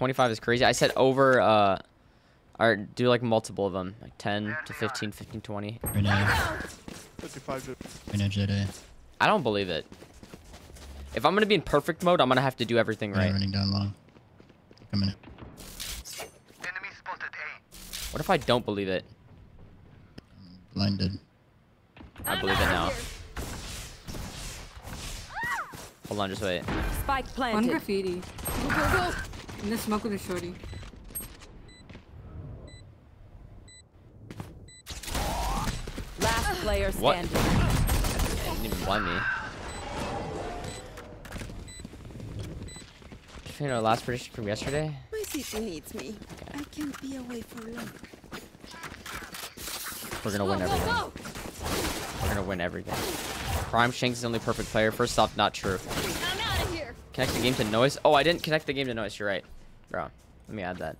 25 is crazy. I said over, or do like multiple of them, like 10 to 15, 15, 20. Right now. 55. Right now, Jedi. I don't believe it. If I'm gonna be in perfect mode, I'm gonna have to do everything right. Running down long. A minute. Enemy spotted A. What if I don't believe it? I'm blinded. I believe it now. Hold on, just wait. Spike planted. One graffiti. Go, go, go. And the smoke with a shorty. Last player standing. What? They didn't even blind me. You know, last prediction from yesterday. My sister needs me. Okay. I can't be away for long. We're gonna win everything. Go, go, go. We're gonna win everything. Prime Shanks is the only perfect player. First off, not true. I'm out of here. Connect the game to noise. Oh, I didn't connect the game to noise. You're right. Bro, let me add that.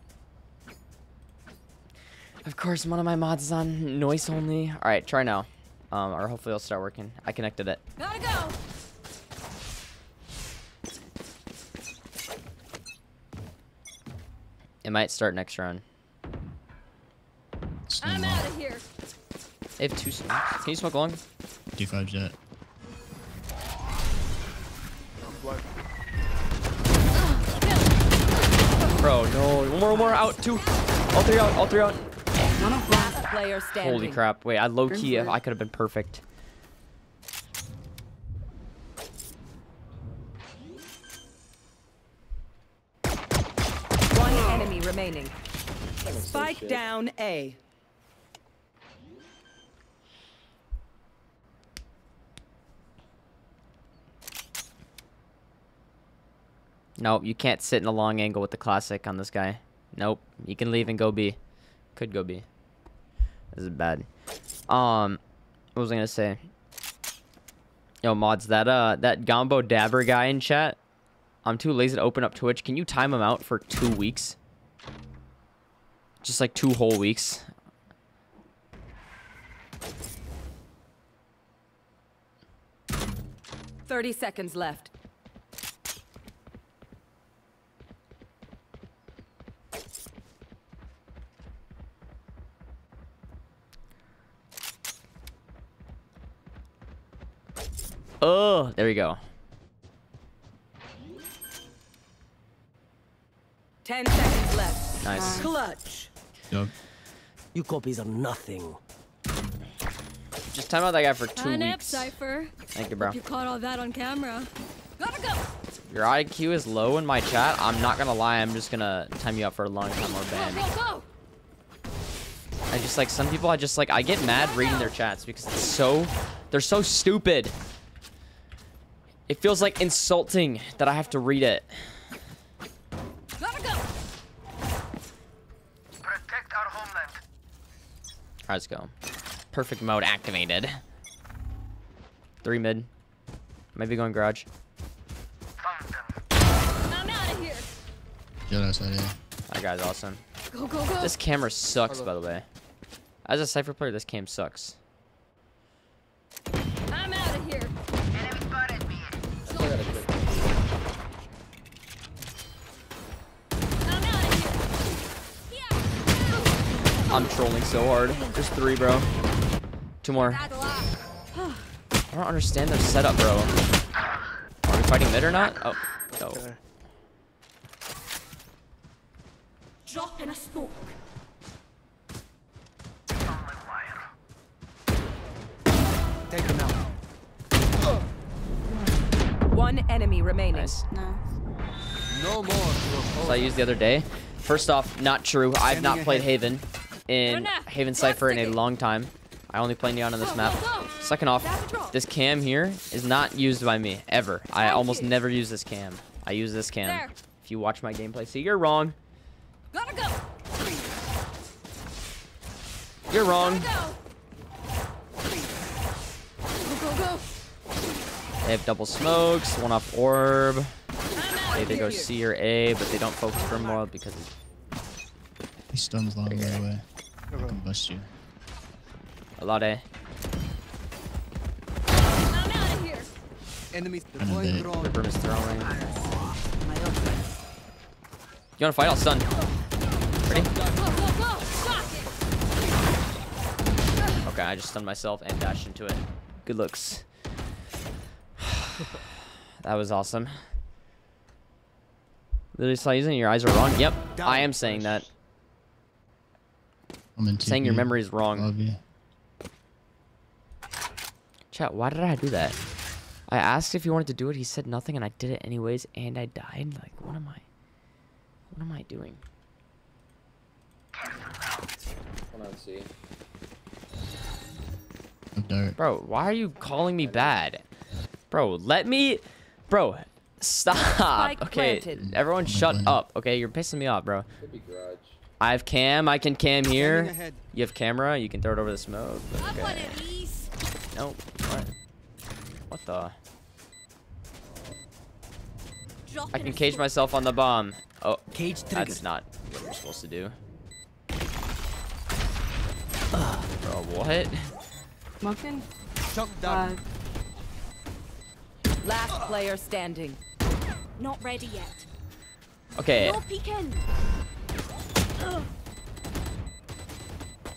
Of course, one of my mods is on noise only. All right, try now. Or hopefully it'll start working. I connected it. Gotta go. It might start next round. I'm out of here. They have two smokes. Can you smoke long? 25 jet. Bro, no. One more out. Two. All three out. Last player standing. Holy crap. Wait, I low-key. I could have been perfect. One enemy remaining. Spike down A. Nope, you can't sit in a long angle with the classic on this guy. Nope, you can leave and go B. Could go B. This is bad. What was I gonna say? Yo, mods, that Gombo Dabber guy in chat. I'm too lazy to open up Twitch. Can you time him out for 2 weeks? Just like 2 whole weeks. Thirty seconds left. Oh, there we go. 10 seconds left. Nice. Clutch. Yep. You copies are nothing. Just time out that guy for 2 weeks. Cypher. Thank you, bro. You caught all that on camera. Gotta go. Your IQ is low in my chat. I'm not gonna lie. I'm just gonna time you out for a long time or ban. Go, go, go. I just like some people. I get mad reading their chats because it's so they're so stupid. It feels like insulting that I have to read it. Gotta go. Protect our homeland. All right, let's go. Perfect mode activated. 3 mid. Maybe going garage. I'm out of here. Get outside, yeah. That guy's awesome. Go, go, go. This camera sucks, by the way. As a Cypher player, this cam sucks. I'm trolling so hard. There's 3, bro. 2 more. I don't understand their setup, bro. Are we fighting mid or not? Oh, no. Drop in a smoke. Take him out. 1 enemy remaining. Nice. No more. So I used the other day. First off, not true. I've not played Haven. In Haven Cypher in a long time. I only play Neon on this map. Second off, this cam here is not used by me, ever. I almost never use this cam. I use this cam. If you watch my gameplay, see, you're wrong. You're wrong. They have double smokes, 1 off orb. They either go C or A, but they don't focus for more because... He stuns long way away. I can bust you. A lot of. I'm out of here. Enemies. The broom is throwing. You wanna fight? I'll stun. Ready? Okay, I just stunned myself and dashed into it. Good looks. That was awesome. Literally saw you and your eyes are wrong. Yep, I am saying that. I'm saying your memory is wrong. Love you. Chat, why did I do that? I asked if he wanted to do it. He said nothing, and I did it anyways, and I died. Like, what am I? What am I doing? Hold on, see. Bro, why are you calling me bad? Bro, let me. Bro, stop. Okay, everyone, shut up. Okay, you're pissing me off, bro. I have cam. I can cam here. You have camera. You can throw it over the smoke. Okay. Nope. What the? I can cage myself on the bomb. Oh, cage trigger. That's not what we're supposed to do. Bro, what? Muffin? Last player standing. Not ready yet. Okay. No peeking.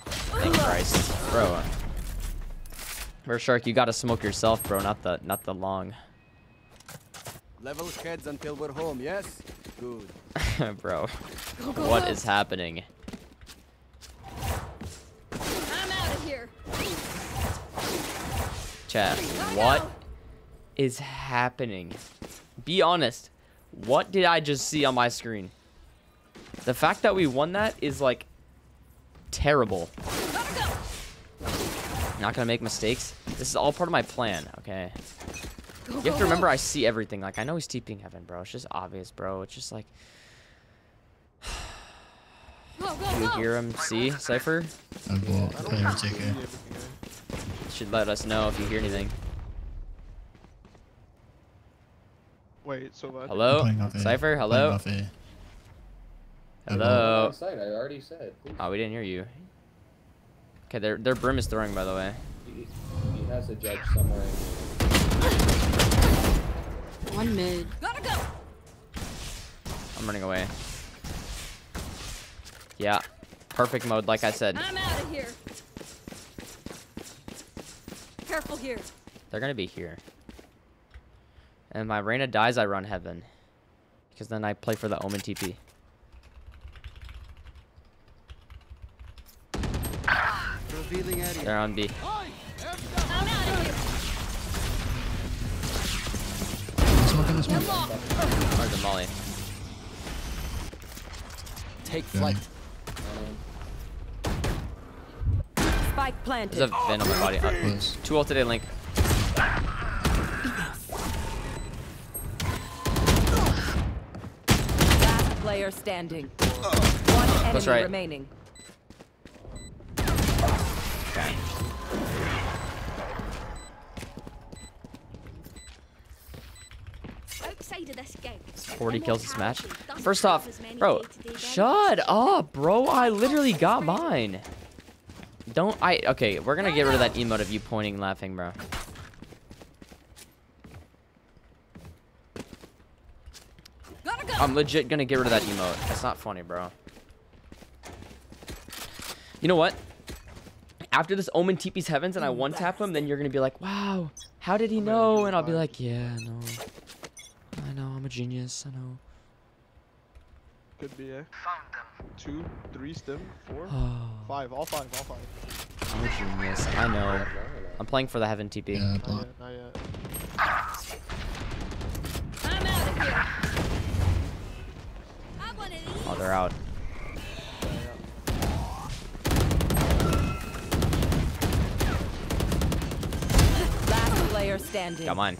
Thank Christ, bro. Mershark, you gotta smoke yourself, bro. Not the long. Level heads until we're home. Yes. Good. Bro, what is happening? I'm out of here. Chat, what is happening? Be honest. What did I just see on my screen? The fact that we won that is like terrible. Not gonna make mistakes. This is all part of my plan. Okay. You have to remember, I see everything. Like, I know he's TPing Heaven, bro. It's just obvious, bro. It's just like. You hear him? See Cypher? Should let us know if you hear anything. Wait, so what? Hello, Cypher. Hello. Hello. I already said. Oh, we didn't hear you. Okay, their brim is throwing, by the way. He has a judge somewhere. One mid. Gotta go. I'm running away. Yeah, perfect mode, like I said. I'm out of here. Careful here. They're gonna be here. And if my Reyna dies, I run Heaven, because then I play for the Omen TP. They're on B. Hard to molly. Take flight. Spike planted. There's a Ven on my body. Two ult today, Link. Last player standing. One enemy remaining. Okay. Outside of this game, 40 kills this match. First off, bro, shut up, bro. I literally got mine. Don't I? Okay, we're gonna get rid of that emote of you pointing, laughing, bro. I'm legit gonna get rid of that emote. That's not funny, bro. You know what? After this Omen TP's Heavens and I one tap him, then you're gonna be like, wow, how did he know? And I'll be like, yeah, no. I know, I'm a genius, I know. Could be a 2, 3 stim, 4, 5, all 5. I'm a genius, I know. I'm playing for the Heaven TP. Yeah, not yet. I'm out of here. Oh, they're out. Player standing. Got mine.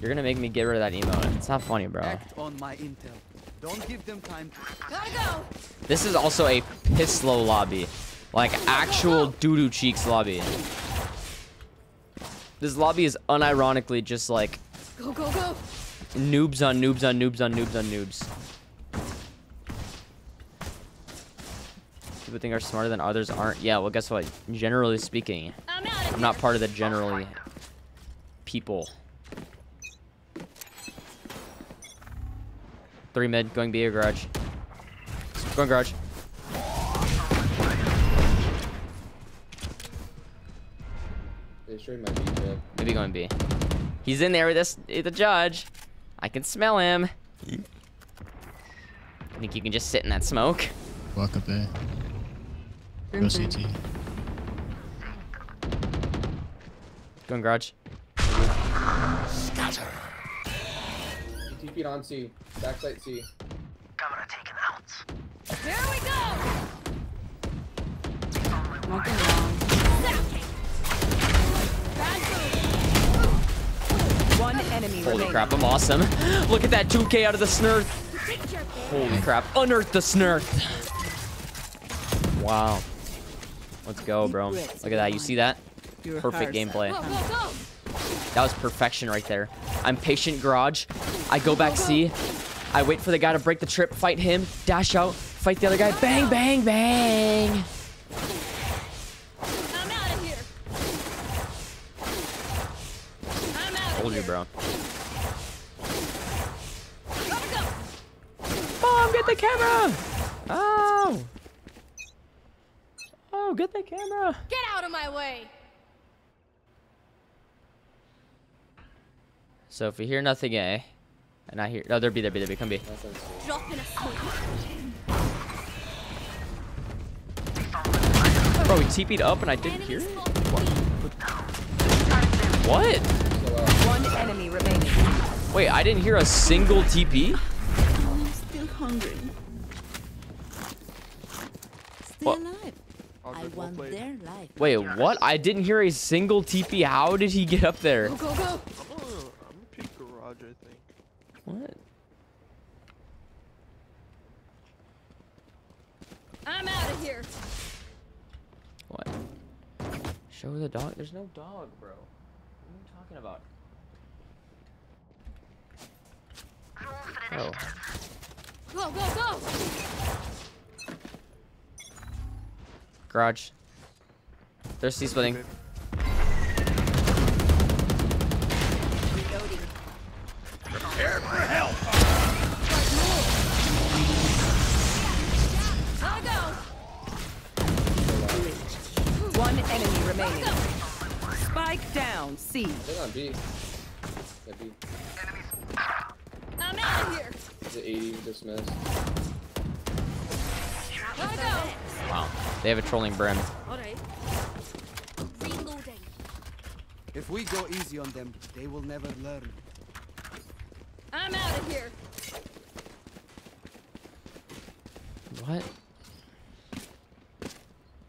You're gonna make me get rid of that emote. It's not funny, bro. Act on my intel. Don't give them time. Gotta go. This is also a piss low lobby, like actual doo-doo cheeks lobby. This lobby is unironically just like go. Noobs on noobs on noobs on noobs on noobs. People think are smarter than others aren't. Yeah, well, guess what? Generally speaking, I'm not part of the generally people. 3 mid, going B or garage. Going garage. They straight my B tip. Maybe going B. He's in there with this, the judge. I can smell him. I think you can just sit in that smoke. Walk up there. Go CT. Go in garage. Scatter. CT feet on C. Backside C. Governor taken out. There we go! Nothing wrong. One enemy. Holy crap, I'm awesome. Look at that 2K out of the Snurth. Holy crap, unearth the Snurth. Wow. Let's go, bro. Look at that, you see that? Perfect gameplay. That was perfection right there. I'm patient garage. I go back C. I wait for the guy to break the trip, fight him, dash out, fight the other guy. Bang, bang, bang. Told you, bro. Bomb, get the camera! Oh! Oh, get the camera! Get out of my way! So if we hear nothing, A, and I hear, oh, there be, there be, come B. Bro, we TP'd up and I didn't hear it? What? One enemy remaining. Wait, I didn't hear a single TP? Oh, I'm still hungry. Still alive. I want their life. Wait, what? I didn't hear a single TP. How did he get up there? Go, go, go. I'm a peak garage, I think. What? I'm out of here. What? Show the dog? There's no dog, bro. Talking about. Oh. Go, go, go! Garage. There's C splitting. Reloading. Prepare for help! One enemy remaining. Spike down, C. They're on B. They're B. Enemies. I'm out of here. Is it 80 dismissed? Wow. They have a trolling brim. Alright. Reloading. If we go easy on them, they will never learn. I'm out of here. What?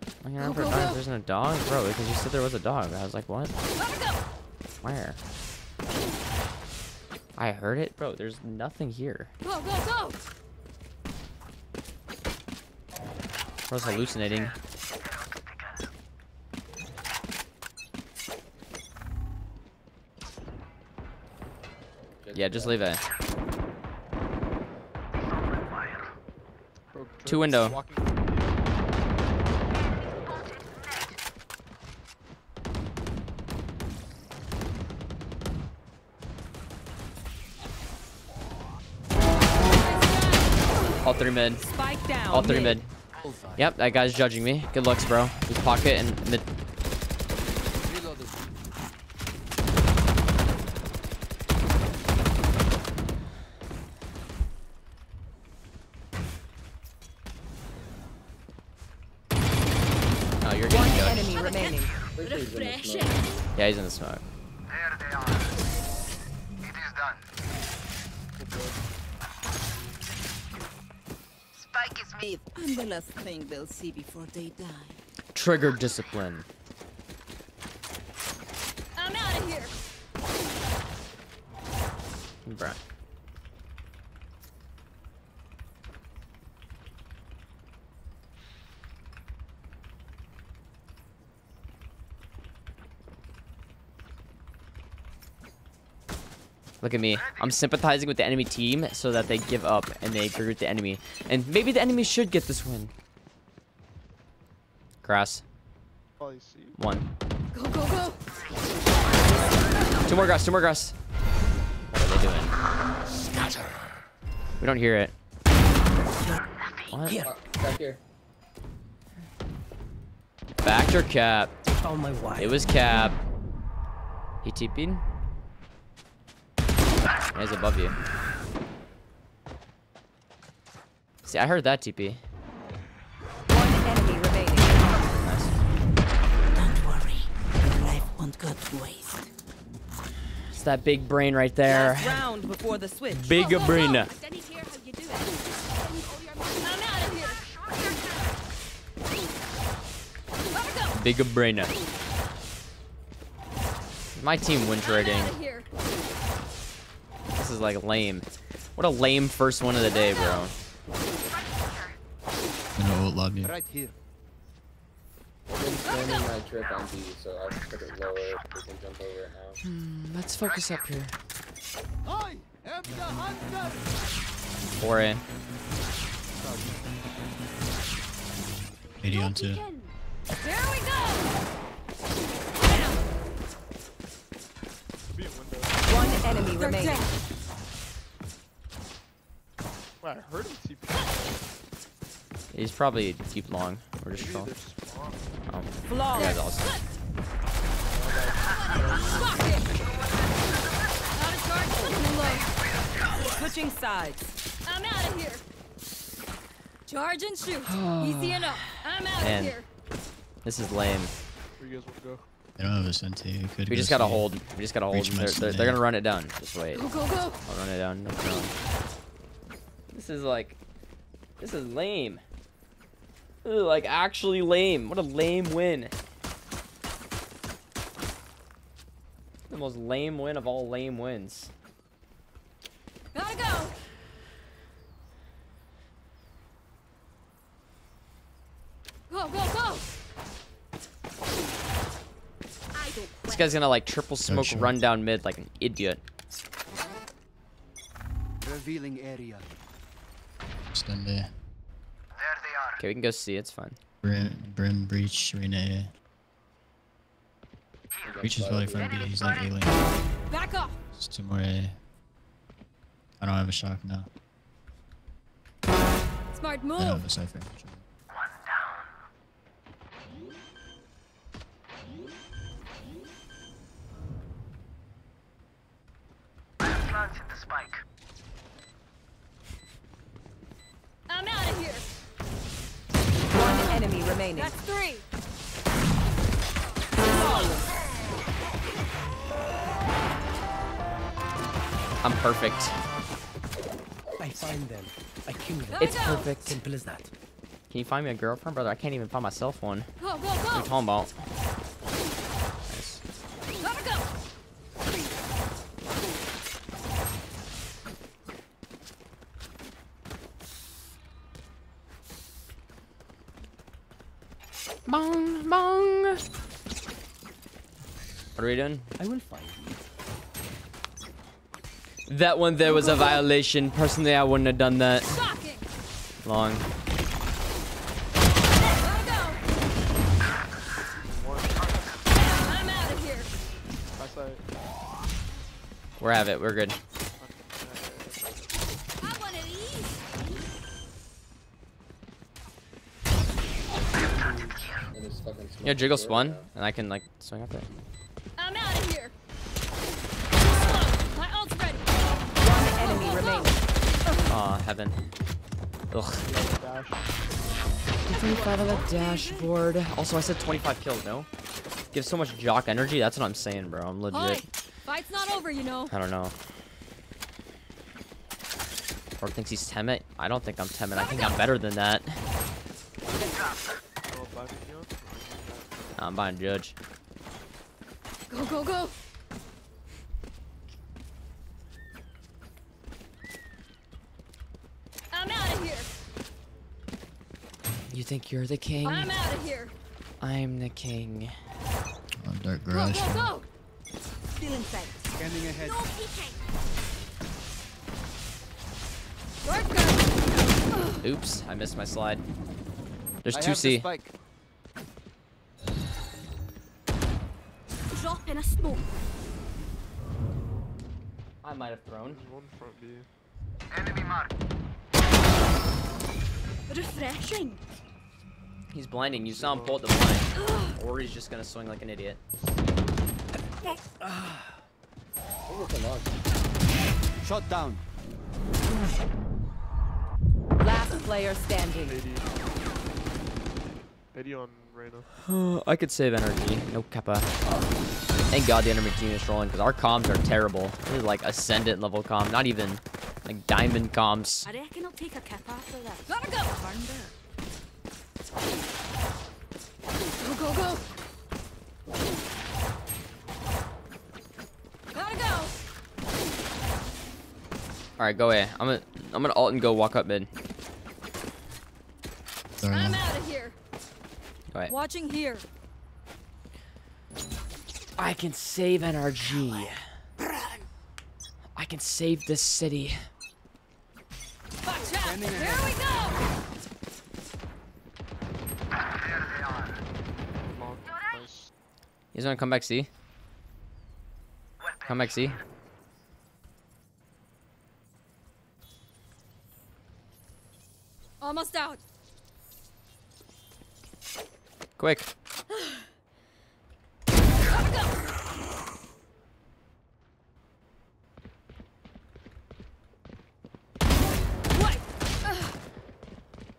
I remember go, go, go. There's no dog? Bro, because you said there was a dog. I was like, what? Where? I heard it? Bro, there's nothing here. Go, go, go! Bro's hallucinating. Yeah, just leave it. Two window. All 3 mid. Spike down, all 3 mid. Yep, that guy's judging me. Good looks, bro. Just pocket and mid. Oh, you're getting judged. One enemy remaining. Yeah, he's in the smoke. There they are. It is done. I'm the last thing they'll see before they die. Trigger discipline. I'm out of here. Bruh. Look at me. I'm sympathizing with the enemy team so that they give up and they agree with the enemy. And maybe the enemy should get this win. Grass. One. Go, go, go. Two more grass, two more grass. What are they doing? Scatter. We don't hear it. What? Oh, back here. Backed or cap? Oh my god. It was cap. He TP'd? Yeah, he's above you. See, I heard that TP. One enemy remaining. Nice. Don't worry, life won't go to waste. It's that big brain right there. Last round before the switch. Big brain. Big brainer. My team win trading. This is like lame. What a lame first one of the day, bro. No, love you. Right here. Let's focus up here. I am the hunter. 4A. 80 on 2. There we go. One enemy remaining. Wow, I heard him keep. He's probably deep long or just fall. Oh, that's awesome. Switching sides. I'm out of here. Charge and shoot. Easy enough. I'm out of here. This is lame. Where you guys want to go? I don't have a sentry. We just gotta hold. We just gotta hold. They're gonna run it down. Just wait. Go, go, go. I'll run it down. No problem. This is like... This is lame. This is like actually lame. What a lame win. The most lame win of all lame wins. Gotta go. Go, go, go. This guy's gonna like triple smoke run down mid like an idiot. Revealing area. Stand there. There they are. Okay, we can go see. It's fine. Brim, breach, Renee. Breach is really fun. He's like healing. Back off. Just two more A. I don't have a shock now. Smart move. I don't have a cipher. The spike. I'm out of here. One enemy remaining. That's three. Oh. I'm perfect. I find them. I kill them. It's perfect. Simple as that. Can you find me a girlfriend, brother? I can't even find myself one. Go, go, go. What are you talking about? Bong, bong. What are we doing? I will find you. That one there was a violation. Personally, I wouldn't have done that. Long. I'm out of here. We're at it. We're good. You know, jiggle spawn, and I can like swing up there. I'm out of here. My ult's ready. One enemy remaining. Aw, heaven. Ugh. 25 on the dashboard. Also, I said 25 kills. No, gives so much jock energy. That's what I'm saying, bro. I'm legit. Fight's not over, you know. I don't know. Or thinks he's Temet. I don't think I'm Temet. I think I'm better than that. I'm buying Judge. Go, go, go. I'm out of here. You think you're the king? I'm out of here. I'm the king. I'm dark garage. Go, go, go. Still inside. Scanning ahead. No PK. Oops, I missed my slide. There's 2C. Drop in a smoke. I might have thrown. There's one front B. Enemy mark. Refreshing. He's blinding. You saw him pull the blind, or he's just gonna swing like an idiot. Shot down. Last player standing. AD on Reyna. I could save energy. No kappa. Thank God the enemy team is trolling because our comms are terrible. This is like ascendant level comm, not even like diamond comms. I reckon I'll take a kappa after that. Gotta go. Go go go. Gotta go. All right, go away. I'm gonna alt and go walk up mid. I'm out of here. All right. Watching here. I can save NRG. I can save this city. Watch out. Here we go. He's gonna come back C. Come back C. Almost out. Quick. What?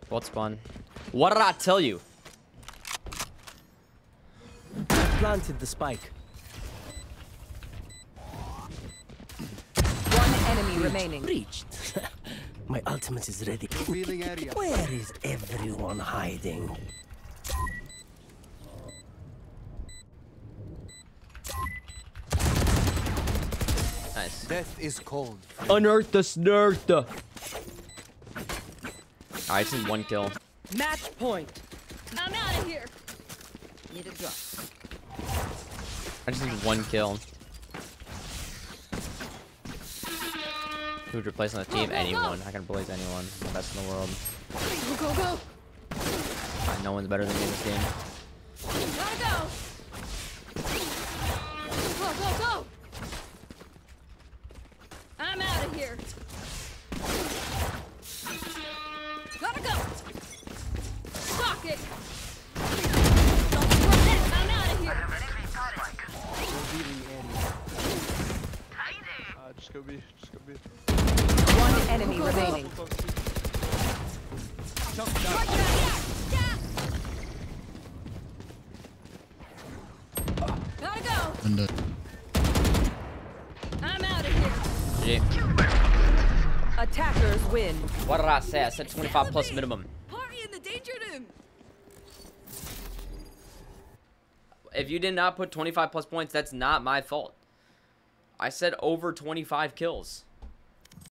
Bot spawn. What did I tell you? Planted the spike. One enemy remaining. Breached. My ultimate is ready. Area. Where is everyone hiding? Nice. Death is cold. Unearth the snurth. Alright, it's in one kill. Match point. I'm out of here. Need a drop. I just need one kill. Who would replace on the team? Go, go, anyone. Go. I can replace anyone. I'm the best in the world. Go, go, go. Right, no one's better than me in this game. Gotta go. Go, go, go. I'm out of here. Gotta go. Fuck it. I'm out of here. Just go B, just go B. One enemy remaining. Gotta go! I'm dead. I'm out of here. Yeah. Attackers win. What did I say? I said 25 plus minimum. Party in the danger room. If you did not put 25 plus points, that's not my fault. I said over 25 kills.